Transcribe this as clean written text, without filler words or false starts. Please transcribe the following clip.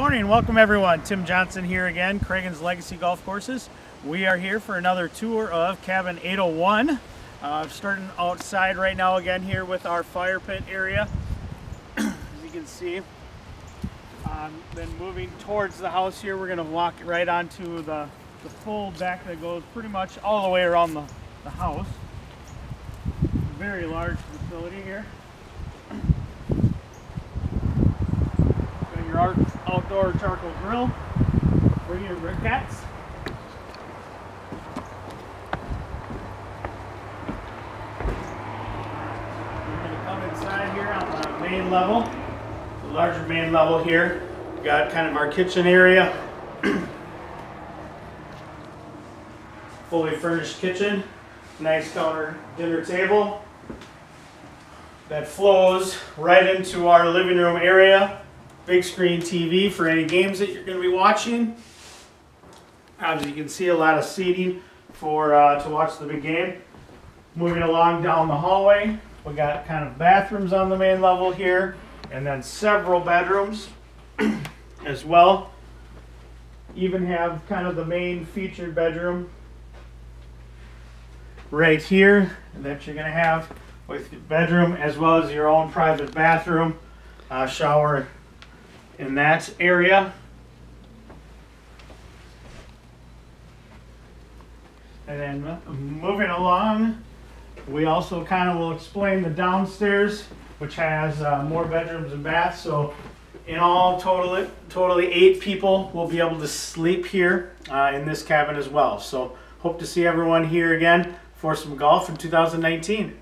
morning, welcome everyone. Tim Johnson here again, Cragun's Legacy Golf Courses. We are here for another tour of Cabin 801. Starting outside right now again here with our fire pit area, as you can see. Then moving towards the house here, we're going to walk right onto the full deck that goes pretty much all the way around the house. Very large facility here. Got your outdoor charcoal grill for your briquettes. We're going to come inside here on the main level, the larger main level here. We've got kind of our kitchen area, fully furnished kitchen, nice counter dinner table that flows right into our living room area. Big screen TV for any games that you're going to be watching. As you can see, a lot of seating for to watch the big game. Moving along down the hallway, we got kind of bathrooms on the main level here, and then several bedrooms as well. Even have kind of the main featured bedroom right here that you're going to have with your bedroom, as well as your own private bathroom, shower in that area. And then moving along, we also kind of will explain the downstairs, which has more bedrooms and baths. So in all, totally 8 people will be able to sleep here in this cabin as well. So hope to see everyone here again for some golf in 2019.